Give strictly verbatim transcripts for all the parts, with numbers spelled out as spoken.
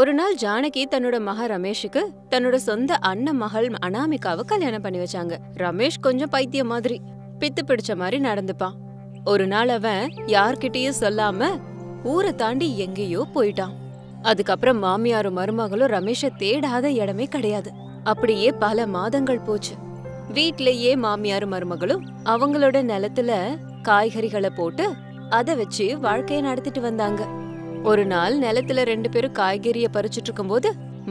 ஒரு நாள் ஜானகி தன்னோட மக ரமேஷுக்கு தன்னோட சொந்த அண்ணன் மகள் அனாமிகாவை கல்யாணம் பண்ணி வச்சாங்க. ரமேஷ் கொஞ்சம் பைத்திய மாதிரி பித்து பிடிச்ச மாதிரி நடந்துப்பான். ஒரு நாள் அவன் யார்கிட்டயும் சொல்லாம ஊரை தாண்டி எங்கேயோ போயிட்டான். அதுக்கப்புறம் மாமியாரும் மருமகளும் ரமேஷை தேடாத இடமே கிடையாது. அப்படியே பல மாதங்கள் போச்சு. வீட்லயே மாமியாரும் மருமகளும் அவங்களோட நிலத்துல காய்கறிகளை போட்டு அதை வச்சு வாழ்க்கையை நடத்திட்டு வந்தாங்க. ஒரு நாள் நிலத்துல ரெண்டு பேரும் காய்கறிய பறிச்சுட்டு இருக்கும்போது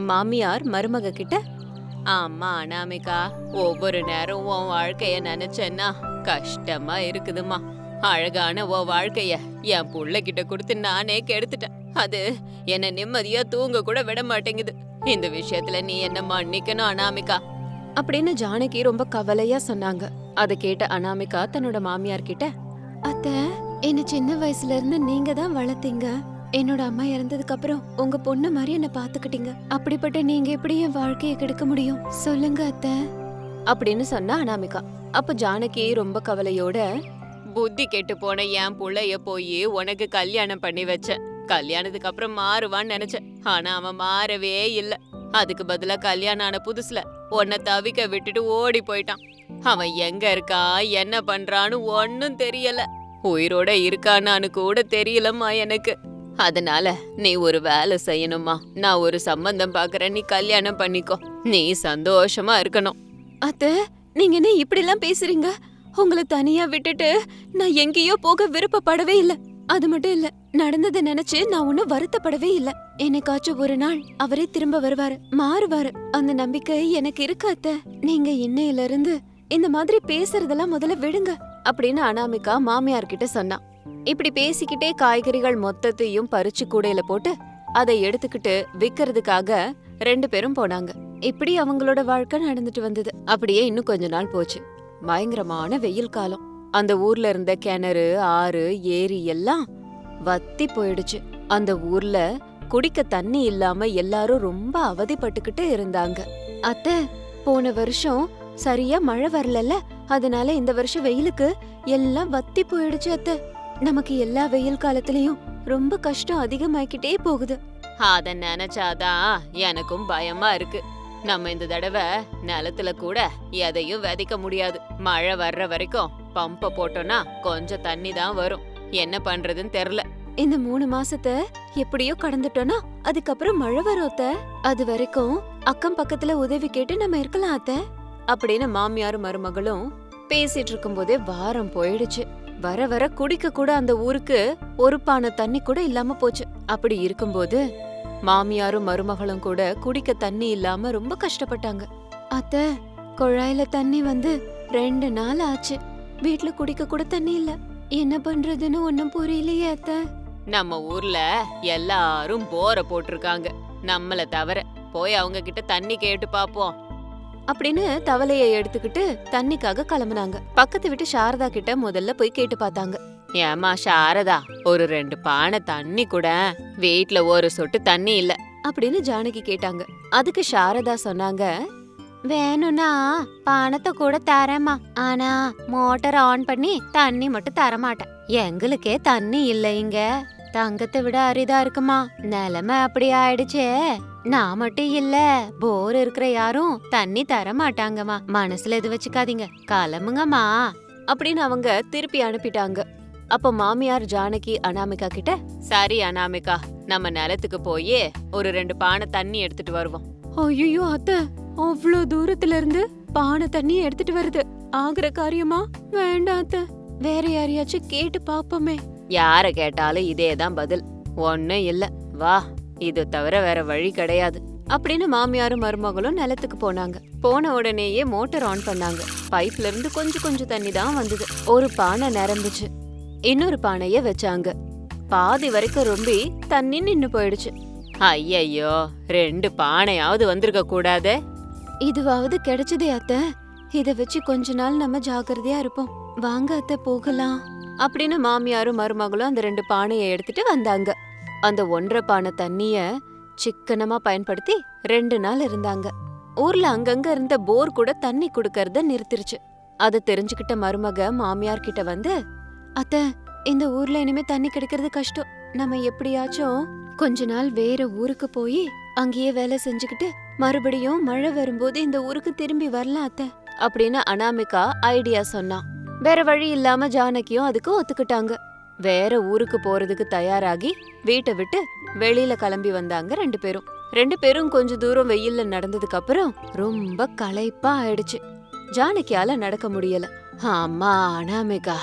மாமியார் மருமக கிட்ட, ஆமா அனாமிகா, ஒவ்வொரு நேரம் உன் வாழ்க்கைய நினைச்சேன்னா கஷ்டமா இருக்குதுமா. அழகான உன் வாழ்க்கைய என் புள்ளைகிட்ட கொடுத்து நானே கெடுத்துட்டேன். அது என்ன நிம்மதியா தூங்க கூட விட மாட்டேங்குது. இந்த விஷயத்துல நீ என்ன மன்னிக்கணும் அனாமிகா அப்படின்னு ஜானகி ரொம்ப கவலையா சொன்னாங்க. அதை கேட்ட அனாமிகா தன்னோட மாமியார் கிட்ட, அத்த, என்ன சின்ன வயசுல இருந்து நீங்க தான் வளர்த்தீங்க. என்னோட அம்மா இறந்ததுக்கு அப்புறம் உங்க பொண்ணு மாதிரி என்ன பாத்துக்கிட்டீங்க. அப்படிப்பட்ட நீங்க எப்படி என் வாழ்க்கையை கெடுக்க முடியும், சொல்லுங்க அத்த அப்படின்னு சொன்னா அனாமிகா. அப்ப ஜானகி ரொம்ப கவலையோட, புத்தி கெட்டு போன என் புள்ளைய போய் உனக்கு கல்யாணம் பண்ணி வச்சேன். கல்யாணத்துக்கு அப்புறம் மாறுவான்னு நினைச்சேன். ஆனா அவன் மாறவே இல்ல. அதுக்கு பதிலா கல்யாணம் ஆன புதுசுல உன்னை தவிக்க விட்டுட்டு ஓடி போயிட்டான். அவன் எங்க இருக்கா, என்ன பண்றான்னு ஒன்னும் தெரியல. உயிரோட இருக்கானான்னு கூட தெரியலம்மா எனக்கு. அதனால நீ ஒரு வேலை செய்யணுமா, நான் ஒரு சம்பந்தம் பாக்குறேன், நீ கல்யாணம் பண்ணிக்கோ, நீ சந்தோஷமா இருக்கணும். அத்த, நீங்க என்ன இப்படி எல்லாம் பேசுறீங்க? உங்களை தனியா விட்டுட்டு நான் எங்கேயோ போக விருப்பப்படவே இல்லை. அது மட்டும் இல்ல, நடந்ததை நினைச்சு நான் ஒன்னும் வருத்தப்படவே இல்ல. என்னைக்காச்சும் ஒரு நாள் அவரே திரும்ப வருவாரு, மாறுவாரு, அந்த நம்பிக்கை எனக்கு இருக்கு அத்த. நீங்க இன்னையில இருந்து இந்த மாதிரி பேசுறதெல்லாம் முதல்ல விடுங்க அப்படின்னு அனாமிகா மாமியார் கிட்ட சொன்னா. இப்படி பேசிக்கிட்டே காய்கறிகள் மொத்தத்தையும் பறிச்சு கூடையில போட்டு அதை எடுத்துக்கிட்டு விக்கிறதுக்காக ரெண்டு பேரும் போனாங்க. இப்படி அவங்களோட வாழ்க்கை நடந்துட்டு வந்தது. அப்படியே இன்னும் கொஞ்ச நாள் போச்சு. பயங்கரமான வெயில் காலம். அந்த ஊர்ல இருந்த கிணறு, ஆறு, ஏரி எல்லாம் வத்தி போயிடுச்சு. அந்த ஊர்ல குடிக்க தண்ணி இல்லாம எல்லாரும் ரொம்ப அவதிப்பட்டுக்கிட்டு இருந்தாங்க. அத்த, போன வருஷம் சரியா மழை வரல, அதனால இந்த வருஷம் வெயிலுக்கு எல்லாம் வத்தி போயிடுச்சு அத்த. நமக்கு எல்லா வெயில் காலத்திலயும் ரொம்ப கஷ்டம் அதிகமாகிட்டே போகுது. அத நினைச்சாதான் எனக்கும் பயமா இருக்கு. நம்ம இந்த தடவை நிலத்துல கூட எதையும் விதைக்க முடியாது. மழை வர்ற வரைக்கும் பம்ப போட்டோம்னா கொஞ்சம் தண்ணி தான் வரும். என்ன பண்றதுன்னு தெரியல. இந்த மூணு மாசத்தை எப்படியோ கடந்துட்டோம்னா அதுக்கப்புறம் மழை வரோத்த. அது வரைக்கும் அக்கம் பக்கத்துல உதவி கேட்டு நம்ம இருக்கலாம் அத்த அப்படின்னு மாமியாரும் மருமகளும் பேசிட்டு இருக்கும் போதே வாரம் போயிடுச்சு. வர வர குடிக்க கூட அந்த ஊருக்கு ஒரு பானை தண்ணி கூட இல்லாம போச்சு. அப்படி இருக்கும்போது மாமியாரும் மருமகளும் கூட குடிக்க தண்ணி இல்லாம ரொம்ப கஷ்டப்பட்டாங்க. அத்த, குழாயில தண்ணி வந்து ரெண்டு நாள் ஆச்சு. வீட்டுல குடிக்க கூட தண்ணி இல்ல. என்ன பண்றதுன்னு ஒன்னும் புரியலையே அத்த. நம்ம ஊர்ல எல்லாரும் போர போட்டிருக்காங்க, நம்மள தவிர. போய் அவங்க கிட்ட தண்ணி கேட்டு பாப்போம் அப்படின்னு தவளையை எடுத்துக்கிட்டு தண்ணிக்காக கிளம்புனாங்க. பக்கத்து வீட்டு சாரதா கிட்ட முதல்ல போய் கேட்டு பார்த்தாங்க. ஏமா சாரதா, ஒரு ரெண்டு பானை தண்ணி கூட, வீட்டுல ஒரு சொட்டு தண்ணி இல்ல அப்படின்னு ஜானகி கேட்டாங்க. அதுக்கு சாரதா சொன்னாங்க, வேணும்னா பானத்தை கூட தரேமா, ஆனா மோட்டர் ஆன் பண்ணி தண்ணி மட்டும் தரமாட்டேன். எங்களுக்கே தண்ணி இல்லைங்க, தங்கத்தை விட அரிதா இருக்குமா, நிலைமை அப்படி ஆயிடுச்சே. நான் மட்டும் இல்ல, போர் இருக்கிற யாரும் தண்ணி தர மாட்டாங்கம்மா, மனசுல எது வச்சுக்காதீங்க, கிளம்புங்கம்மா அப்படின்னு அவங்க திருப்பி அனுப்பிட்டாங்க. அப்ப மாமியார் ஜானகி அனாமிகா கிட்ட, சரி அனாமிகா, நம்ம நிலத்துக்கு போய் ஒரு ரெண்டு பானை தண்ணி எடுத்துட்டு வருவோம். ஐயோ அத்த, அவ்வளோ தூரத்துல இருந்து பானை தண்ணி எடுத்துட்டு வருது, ஆகிற காரியமா? வேண்டாம் அத்த, வேற யாரையாச்சும் கேட்டு பாப்போமே. யார கேட்டாலும் இதேதான் பதில், ஒன்னும் இல்ல, வா, இது தவிர வேற வழி கிடையாது அப்படின்னு மாமியாரும் மருமகளும் நிலத்துக்கு போனாங்க. போன உடனேயே மோட்டார் ஆன் பண்ணாங்க. பைப்ல இருந்து கொஞ்சம் கொஞ்சம் தண்ணி தான் வந்தது. ஒரு பானை நிரம்பிச்சு, இன்னொரு பானைய வச்சாங்க. பாதி வரைக்கும் ரொம்பி தண்ணி நின்னு போயிடுச்சு. ஐயோ, ரெண்டு பானையாவது வந்திருக்க கூடாது, இதுவாவது கிடைச்சதே அத்த, இத வச்சு கொஞ்ச நாள் நம்ம ஜாக்கிரதையா இருப்போம், வாங்க அத்த போகலாம் அப்படின்னு மாமியாரும் மருமகளும் அந்த ரெண்டு பானையை எடுத்துட்டு வந்தாங்க. அந்த ஒன்றரை பானை தண்ணிய சிக்கனமா பயன்படுத்தி ரெண்டு நாள் இருந்தாங்க. ஊர்ல அங்கங்க இருந்த போர் கூட தண்ணி குடுக்கறத நிறுத்திருச்சு. அதை தெரிஞ்சுக்கிட்ட மருமக மாமியார் கிட்ட வந்து, அத்த, இந்த ஊர்ல இனிமே தண்ணி கிடைக்கிறது கஷ்டம், நம்ம எப்படியாச்சும் கொஞ்ச நாள் வேற ஊருக்கு போய் அங்கேயே வேலை செஞ்சுக்கிட்டு மறுபடியும் மழை வரும்போது இந்த ஊருக்கு திரும்பி வரலாம் அத்தை அப்படின்னு அனாமிகா ஐடியா சொன்னா. வேற வழி இல்லாம ஜானகியும் அதுக்கு ஒத்துக்கிட்டாங்க. வேற ஊருக்கு போறதுக்கு தயாராகி வீட்டை விட்டு வெளியில கிளம்பி வந்தாங்க ரெண்டு பேரும். ரெண்டு பேரும் கொஞ்ச தூரம் வெயில்ல நடந்ததுக்கு அப்புறம் ரொம்ப களைப்பா ஆயிடுச்சு. ஜானகியால நடக்க முடியல. அம்மா அனாமிகா,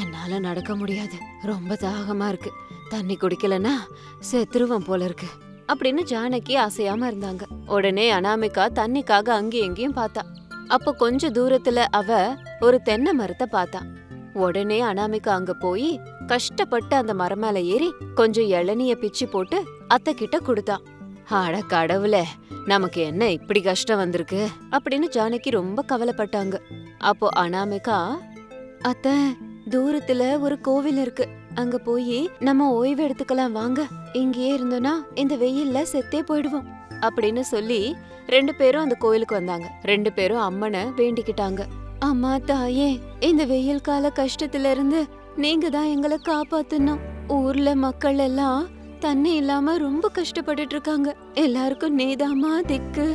என்னால நடக்க முடியாது, ரொம்ப தாகமா இருக்கு, தண்ணி குடிக்கலன்னா செத்துருவம் போல இருக்கு அப்படின்னு ஜானகி ஆசையாம இருந்தாங்க. உடனே அனாமிகா தண்ணிக்காக அங்கேயும் எங்கேயும் பார்த்தா. அப்போ கொஞ்ச தூரத்துல அவ ஒரு தென்னை மரத்தை பார்த்தா. உடனே அனாமிகா அங்க போய் கஷ்டப்பட்டு அந்த மரம் மேல ஏறி கொஞ்சம் இளநிய பிச்சு போட்டு அத்தை கிட்ட கொடுத்தா. அட கடவுளே, நமக்கு என்ன இப்படி கஷ்டம் வந்திருக்கு அப்படின்னு ஜானகி ரொம்ப கவலைப்பட்டாங்க. அப்போ அனாமிகா, அத்தை தூரத்துல ஒரு கோவில் இருக்கு, அங்க போய் நம்ம ஓய்வு எடுத்துக்கலாம் வாங்க, இங்கேயே இருந்தோம்னா இந்த வெயில்ல செத்தே போயிடுவோம் அப்படின்னு சொல்லி ரெண்டு பேரும் அந்த கோயிலுக்கு வந்தாங்க. ரெண்டு பேரும் அம்மனை வேண்டிக்கிட்டாங்க. அம்மா தாயே, இந்த வெயில் கால கஷ்டத்துல இருந்து நீங்க தான் எங்களை காப்பாத்தணும். ஊர்ல மக்கள் எல்லாம் தண்ணி இல்லாம ரொம்ப கஷ்டப்பட்டுட்டு இருக்காங்க, எல்லாருக்கும் நீதாமா திக்கு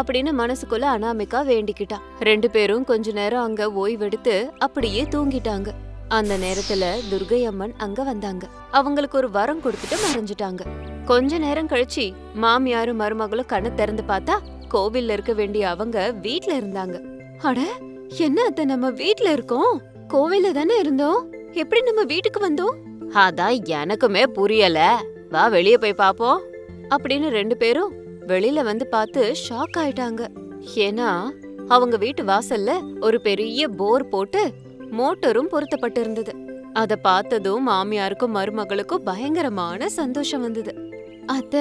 அப்படின்னு மனசுக்குள்ள அனாமிகா வேண்டிக்கிட்டா. ரெண்டு பேரும் கொஞ்ச நேரம் அங்க ஓய்வெடுத்து அப்படியே தூங்கிட்டாங்க. அந்த நேரத்துல துர்கை அம்மன் அங்க வந்தாங்க. அவங்களுக்கு ஒரு வரம் கொடுத்துட்டு மறைஞ்சிட்டாங்க. கொஞ்ச நேரம் கழிச்சு மாமியாரும் மருமகளும் கண்ணை திறந்து பார்த்தா கோவில்ல இருக்க வேண்டிய அவங்க வீட்டுல இருந்தாங்க. அட என்ன அத்தை, நம்ம வீட்டுல இருக்கோம், கோவில்ல தானே இருந்தோம், எப்படி நம்ம வீட்டுக்கு வந்தோம்? அதான் எனக்குமே புரியல, வா வெளிய போய் பாப்போம் அப்படின்னு ரெண்டு பேரும் வெளியில வந்து பார்த்து ஷாக் ஆயிட்டாங்க. ஏன்னா அவங்க வீட்டு வாசல்ல ஒரு பெரிய போர் போட்டு மோட்டரும் பொருத்தப்பட்டு இருந்தது. அத பார்த்ததும் மாமியாருக்கும் மருமகளுக்கும் பயங்கரமான சந்தோஷம் வந்தது. அத்த,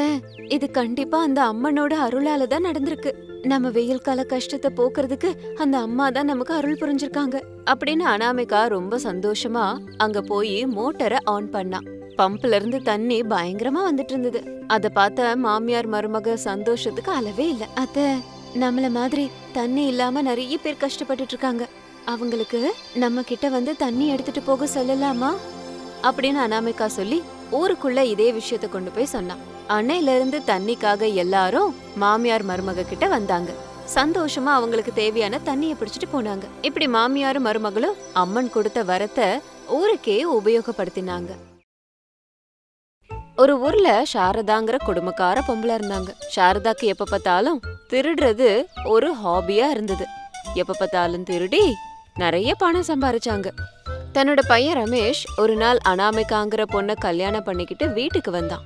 இது கண்டிப்பா அந்த அம்மனோட அருளால தான் நடந்திருக்கு, நம்ம வெயில் கால கஷ்டத்தை போக்குறதுக்கு அந்த அம்மா தான் நமக்கு அருள் புரிஞ்சிருக்காங்க அப்படின்னு அனாமிகா ரொம்ப சந்தோஷமா அங்க போய் மோட்டரை ஆன் பண்ணா. பம்ப்ல இருந்து தண்ணி பயங்கரமா வந்துட்டு இருந்தது. அத பார்த்த மாமியார் மருமக சந்தோஷத்துக்கு அளவே இல்ல. அத்த, நம்மள மாதிரி தண்ணி இல்லாம நிறைய பேர் கஷ்டப்பட்டுட்டு இருக்காங்க, அவங்களுக்கு நம்ம கிட்ட வந்து தண்ணி எடுத்துட்டு போக சொல்லலாமா அப்படின்னு அனாமிகா சொல்லி ஊருக்குள்ள இதே விஷயத்த கொண்டு போய் சொன்னா. அன்னையில இருந்து தண்ணிக்காக எல்லாரும் மாமியார் மருமக கிட்ட வந்தாங்க. சந்தோஷமா அவங்களுக்கு தேவையான தண்ணிய பிடிச்சிட்டு போனாங்க. இப்படி மாமியாரும் மருமகளும் அம்மன் கொடுத்த வரத்தை ஊருக்கே உபயோகப்படுத்தினாங்க. ஒரு ஊர்ல சாரதாங்கிற குடும்பக்கார பொம்பளை இருந்தாங்க. சாரதாக்கு எப்ப பார்த்தாலும் திருடுறது ஒரு ஹாபியா இருந்தது. எப்ப பார்த்தாலும் திருடி நிறைய பணம் சம்பாரிச்சாங்க. தன்னோட பையன் ரமேஷ் ஒரு நாள் அனாமிகாங்கிற பொண்ணை கல்யாணம் பண்ணிக்கிட்டு வீட்டுக்கு வந்தான்.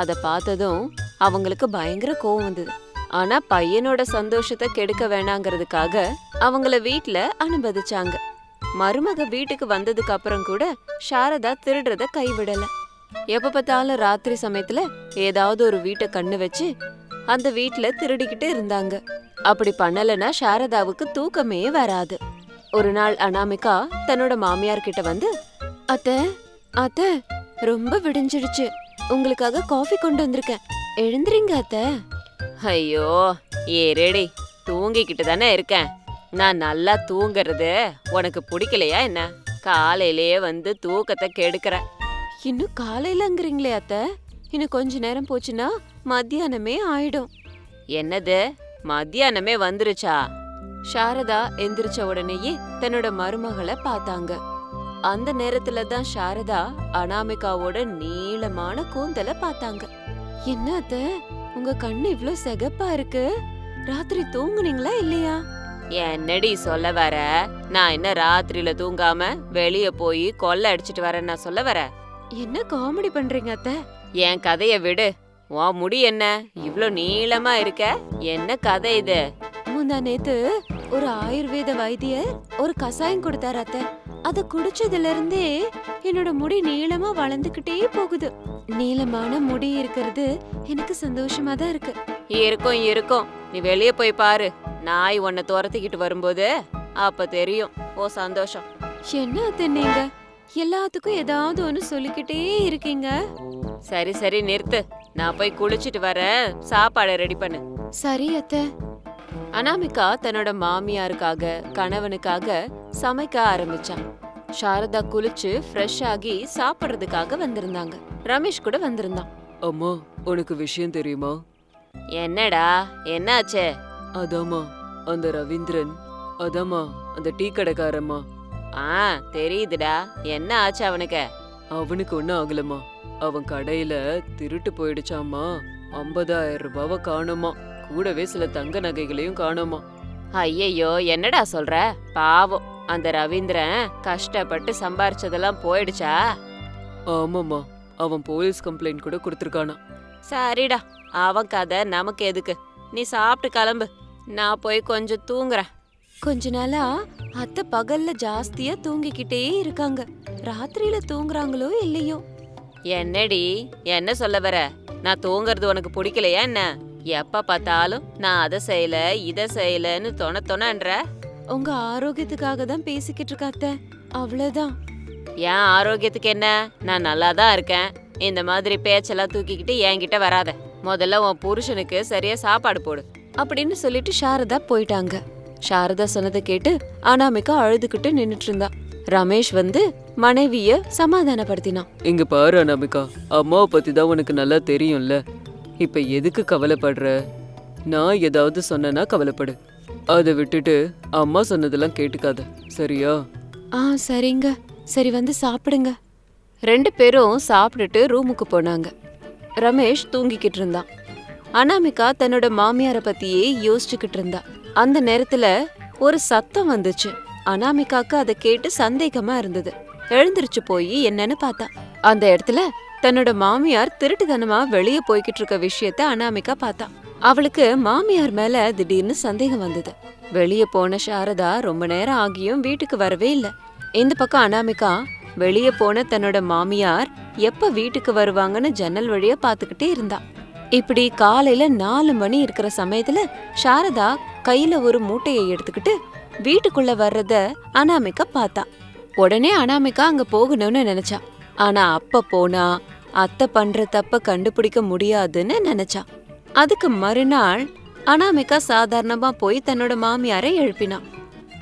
அதை பார்த்ததும் அவங்களுக்கு பயங்கர கோவம் வந்தது. ஆனா பையனோட சந்தோஷத்தை கெடுக்க வேணாங்கிறதுக்காக அவங்கள வீட்டுல அனுமதிச்சாங்க. மருமக வீட்டுக்கு வந்ததுக்கு அப்புறம் கூட சாரதா திருடுறத கைவிடல. எப்ப பார்த்தாலும் ராத்திரி சமயத்துல ஏதாவது ஒரு வீட்டை கண்ணு வச்சு அந்த வீட்டுல திருடிக்கிட்டு இருந்தாங்க. அப்படி பண்ணலன்னா சாரதாவுக்கு தூக்கமே வராது. ஒரு நாள் அனாமிகா தன்னோட மாமியார் கிட்ட வந்து, அத்த அத்த ரொம்ப விடிஞ்சிடுச்சு, உங்களுக்காக காஃபி கொண்டு வந்திருக்கேன், எழுந்துறீங்க அத்த. ஐயோ ஏறேடி, தூங்கிக்கிட்டு தானே இருக்கேன், நான் நல்லா தூங்குறது உனக்கு பிடிக்கலையா என்ன? காலையிலேயே வந்து தூக்கத்தை கெடுக்கிற. இன்னும் காலையிலங்கிறீங்களே அத்த, இன்னும் கொஞ்ச நேரம் போச்சுன்னா மத்தியானமே ஆயிடும். என்னது மத்தியானமே வந்துருச்சா? சாரதா எந்திரிச்ச உடனேயே தன்னோட மருமகளை பார்த்தாங்க. அந்த நேரத்துல தான் சாரதா அனாமிகாவோட நீளமான கூந்தலை பார்த்தாங்க. என்ன அத்த, உங்க கண்ணு இவ்ளோ செகப்பா இருக்கு, ராத்திரி தூங்குனீங்களா இல்லையா? என்னடி சொல்ல வர, நான் என்ன ராத்திரியில தூங்காம வெளிய போய் கொல்ல அடிச்சிட்டு வரேன் நான் சொல்ல வர? என்ன காமெடி பண்றீங்க அத்த, என் கதைய விடு. வா முடி என்ன இவ்ளோ நீளமா இருக்க, என்ன கதை இது? முந்தா நேத்து ஒரு ஆயுர்வேத வைத்தியர் ஒரு கசாயம் கொடுத்தார் அத்த, அத குடிச்சதுல இருந்தே என்னோட முடி நீளமா வளர்ந்துகிட்டே போகுது. நீளமான முடி இருக்கிறது எனக்கு சந்தோஷமா தான் இருக்கு. இருக்கும் இருக்கும், நீ வெளியே போய் பாரு, நாய் உன்னை துரத்திக்கிட்டு வரும்போது அப்ப தெரியும் ஓ சந்தோஷம். என்ன அத்த, நீங்க எல்லாத்துக்கும் ஏதாவது ஒண்ணு சொல்லிக்கிட்டே இருக்கீங்க. சரி சரி நிறுத்து, நான் போய் குளிச்சிட்டு வர, சாப்பாடு ரெடி பண்ணு. சரி அத்த. அனாமிகா தன்னோட மாமியாருக்காக கணவனுக்காக சமைக்க ஆரம்பிச்சான். சாரதா குளிச்சு ஃப்ரெஷ் ஆகி சாப்பிடுறதுக்காக வந்திருந்தாங்க. ரமேஷ் கூட வந்திருந்தான். அம்மா உனக்கு விஷயம் தெரியுமா? என்னடா என்னாச்சே? அதாமா அந்த ரவீந்திரன் அதாமா அந்த டீ கடைக்காரம்மா. ஆ தெரியுதுடா, என்ன ஆச்சு அவனுக்கு? அவனுக்கு ஒன்றும் ஆகலம்மா, அவன் கடையில திருட்டு போயிடுச்சாம்மா. ஐம்பதாயிரம் ரூபாவை காணுமா, கூடவே சில தங்க நகைகளையும் காணுமா. ஐயையோ என்னடா சொல்ற, பாவம் அந்த ரவீந்திரன் கஷ்டப்பட்டு சம்பாரிச்சதெல்லாம் போயிடுச்சா? ஆமாம்மா, அவன் போலீஸ் கம்ப்ளைண்ட் கூட கொடுத்துருக்கானா. சரிடா அவன் கதை நமக்கு எதுக்கு, நீ சாப்பிட்டு கிளம்பு, நான் போய் கொஞ்சம் தூங்குறேன். கொஞ்ச நாளா அத்தை பகல்ல ஜாஸ்தியா தூங்கிக்கிட்டே இருக்காங்க, ராத்திரியில தூங்குறாங்களோ இல்லையோ. என்னடி என்ன சொல்ல வர, நான் தூங்குறது உனக்கு பிடிக்கலையா என்ன? எப்ப பார்த்தாலும் நான் அதை செய்யல இதை செய்யலன்னு தொண தொணன்ற. உங்க ஆரோக்கியத்துக்காக தான் பேசிக்கிட்டு இருக்க அத்தை, அவ்வளவுதான். என் ஆரோக்கியத்துக்கு என்ன, நான் நல்லாதான் இருக்கேன். இந்த மாதிரி பேச்செல்லாம் தூக்கிக்கிட்டு என்கிட்ட வராத, முதல்ல உன் புருஷனுக்கு சரியா சாப்பாடு போடு அப்படின்னு சொல்லிட்டு சாரதா போயிட்டாங்க. சாரதா சொன்னதை கேட்டு அனாமிகா அழுதுகிட்டு நின்னுட்டு இருந்தா. ரமேஷ் வந்து மனைவிய சமாதானப்படுத்தினான். இங்க பாரு அனாமிகா, அம்மாவை பத்தி தான் உனக்கு நல்லா தெரியும்ல, இப்ப எதுக்கு கவலைப்படுற? நான் ஏதாவது சொன்னா கவலைப்படு, அதை விட்டுட்டு அம்மா சொன்னதெல்லாம் கேட்டுக்காத, சரியா? ஆ சரிங்க, சரி வந்து சாப்பிடுங்க. ரெண்டு பேரும் சாப்பிட்டுட்டு ரூமுக்கு போனாங்க. ரமேஷ் தூங்கிக்கிட்டு இருந்தான். அனாமிகா தன்னோட மாமியாரை பத்தியே யோசிச்சுக்கிட்டு இருந்தா. அந்த நேரத்துல ஒரு சத்தம் வந்துச்சு. அனாமிகாக்கு அதை கேட்டு சந்தேகமா இருந்தது. எழுந்திருச்சு போய் என்னன்னு பார்த்தா, அந்த இடத்துல தன்னோட மாமியார் திருட்டுத்தனமா வெளியே போய்கிட்டு இருக்க விஷயத்த அனாமிகா பார்த்தா. அவளுக்கு மாமியார் மேல திடீர்னு சந்தேகம் வந்தது. வெளியே போன சாரதா ரொம்ப நேரம் ஆகியும் வீட்டுக்கு வரவே இல்லை. இந்த பக்கம் அனாமிகா வெளியே போன தன்னோட மாமியார் எப்ப வீட்டுக்கு வருவாங்கன்னு ஜன்னல் வழியா பாத்துக்கிட்டே இருந்தா. இப்படி காலையில நாலு மணி இருக்கிற சமயத்துல சாரதா கையில ஒரு மூட்டையை எடுத்துக்கிட்டு வீட்டுக்குள்ள வர்றத அனாமிகா பார்த்தா. உடனே அனாமிகா அங்க போகணும்னு நினைச்சா. ஆனா அப்ப போனா அத்தை பண்ற தப்ப கண்டுபிடிக்க முடியாதுன்னு நினைச்சா. அதுக்கு மறுநாள் அனாமிகா சாதாரணமா போய் தன்னோட மாமியாரை எழுப்பினா.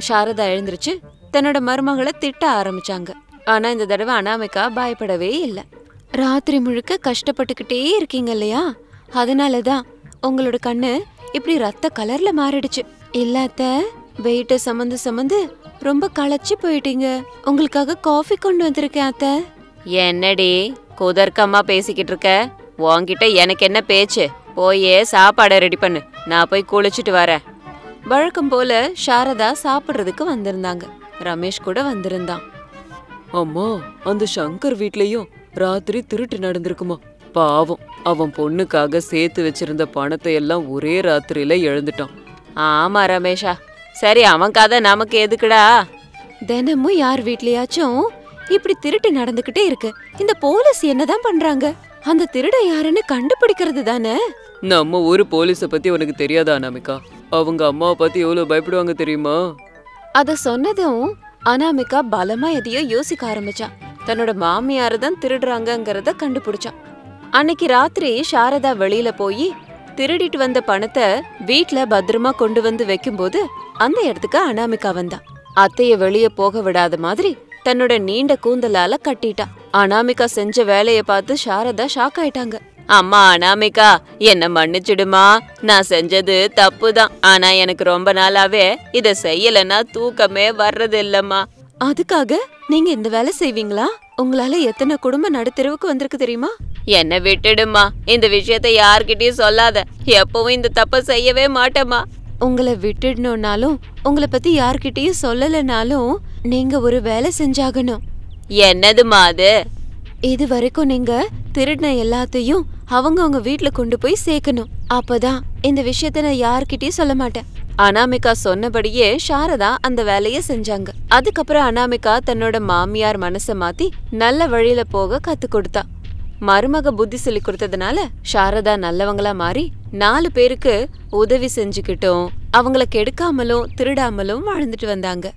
சாரதா எழுந்திருச்சு தன்னோட மருமகளை திட்ட ஆரம்பிச்சாங்க. ஆனா இந்த தடவை அனாமிகா பயப்படவே இல்லை. ராத்திரி முழுக்க கஷ்டப்பட்டுக்கிட்டே இருக்கீங்க இல்லையா, அதனாலதான் உங்களோட கண்ணு இப்படி ரத்த கலர்ல மாறிடுச்சு. இல்லாத வெயிட்ட சமந்து சமந்து ரொம்ப களைச்சு போயிட்டீங்க, உங்களுக்காக காஃபி கொண்டு வந்திருக்கேன் அத்தை. என்னடி குதர்க்கமா பேசிக்கிட்டு இருக்க, உன்கிட்ட எனக்கு என்ன பேச்சு? போயே சாப்பாடை ரெடி பண்ணு, நான் போய் குளிச்சுட்டு வரேன். வழக்கம் போல சாரதா சாப்பிட்றதுக்கு வந்திருந்தாங்க. ரமேஷ் கூட வந்திருந்தான். அம்மா, அந்த சங்கர் வீட்லயும் ராத்திரி திருட்டு நடந்திருக்குமா? பாவம், அவன் பொண்ணுக்காக சேர்த்து வச்சிருந்த பணத்தை எல்லாம் ஒரே ராத்திரியில எழுந்துட்டான். ஆமா ரமேஷா, சரி அவன் கதை நமக்கு எதுக்குடா? தினமும் யார் வீட்லயாச்சும் இப்படி திருட்டு நடந்துகிட்டே இருக்கு. இந்த போலீஸ் என்னதான் பண்றாங்க? அந்த திருட யாருன்னு கண்டுபிடிக்கிறது தானே. நம்ம ஊரு போலீஸ பத்தி உனக்கு தெரியாதா அனாமிகா? அவங்க அம்மாவை பத்தி எவ்வளவு பயப்படுவாங்க தெரியுமா? அத சொன்னதும் அனாமிகா பலமா எதையோ யோசிக்க ஆரம்பிச்சா. தன்னோட மாமியார தான் திருடுறாங்கங்கறத கண்டுபிடிச்சா. அன்னைக்கு ராத்திரி சாரதா வெளியில போய் திருடிட்டு வந்த பணத்தை வீட்டுல பத்திரமா கொண்டு வந்து வைக்கும்போது அந்த இடத்துக்கு அனாமிகா வந்தா. அத்தைய வெளியே போக விடாத மாதிரி தன்னோட நீண்ட கூந்தலால கட்டிட்டா. அனாமிகா செஞ்ச வேலைய பார்த்து சாரதா ஷாக் ஆயிட்டாங்க. அம்மா அனாமிகா, என்ன மன்னிச்சிடுமா, நான் செஞ்சது தப்பு தான். ஆனா எனக்கு ரொம்ப நாளாவே இத செய்யலன்னா தூக்கமே வர்றது இல்லம்மா. அதுக்காக நீங்க இந்த வேலை செய்வீங்களா? உங்களால எத்தனை குடும்பம் நடுத்தெருவுக்கு வந்திருக்கு தெரியுமா? என்ன விட்டுடுமா, இந்த விஷயத்த யார்கிட்டயும் சொல்லாத, எப்பவும் இந்த தப்ப செய்யவே மாட்டேம்மா. உங்களை விட்டுடணும்னாலும் உங்களை பத்தி யார்கிட்டயும் சொல்லலனாலும் நீங்க ஒரு வேலை செஞ்சாகணும். என்னதுமா அது? இது வரைக்கும் நீங்க திருடின எல்லாத்தையும் அவங்க அவங்க வீட்டுல கொண்டு போய் சேர்க்கணும், அப்பதான் இந்த விஷயத்த நான் யார்கிட்டயும் சொல்ல மாட்டேன். அனாமிகா சொன்னபடியே சாரதா அந்த வேலைய செஞ்சாங்க. அதுக்கப்புறம் அனாமிகா தன்னோட மாமியார் மனச மாத்தி நல்ல வழியில போக கத்து கொடுத்தா. மருமக புத்தி சொல்லி கொடுத்ததுனால சாரதா நல்லவங்களா மாறி நாலு பேருக்கு உதவி செஞ்சுக்கிட்டும் அவங்கள கெடுக்காமலும் திருடாமலும் வாழ்ந்துட்டு வந்தாங்க.